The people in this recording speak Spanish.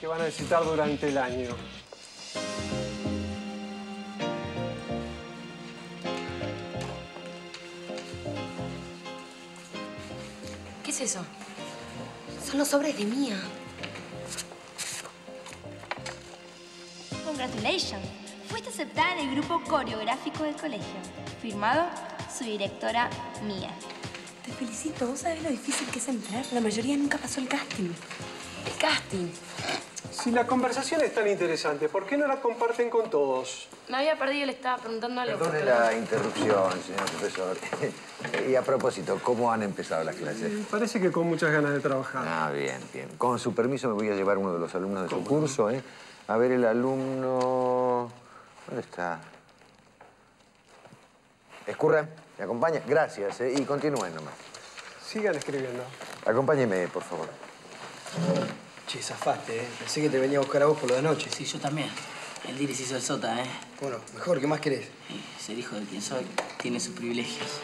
que van a visitar durante el año. ¿Qué es eso? Son los sobres de Mia. Congratulations. Fuiste aceptada en el grupo coreográfico del colegio. Firmado su directora, Mia. Te felicito. ¿Vos sabés lo difícil que es entrar? La mayoría nunca pasó el casting. El casting. Si la conversación es tan interesante, ¿por qué no la comparten con todos? Me había perdido, le estaba preguntando algo. Perdone la interrupción, señor profesor. Y a propósito, ¿cómo han empezado las clases? Parece que con muchas ganas de trabajar. Ah, bien, bien. Con su permiso me voy a llevar uno de los alumnos de su curso, ¿eh? A ver, el alumno... ¿Dónde está? Escurra, ¿me acompaña? Gracias, ¿eh? Y continúen nomás. Sigan escribiendo. Acompáñeme, por favor. Che, zafaste, ¿eh? Pensé que te venía a buscar a vos por lo de anoche. Sí, yo también. El Diris hizo el sota, ¿eh? Bueno, mejor, ¿qué más querés? Ser hijo de quien soy tiene sus privilegios.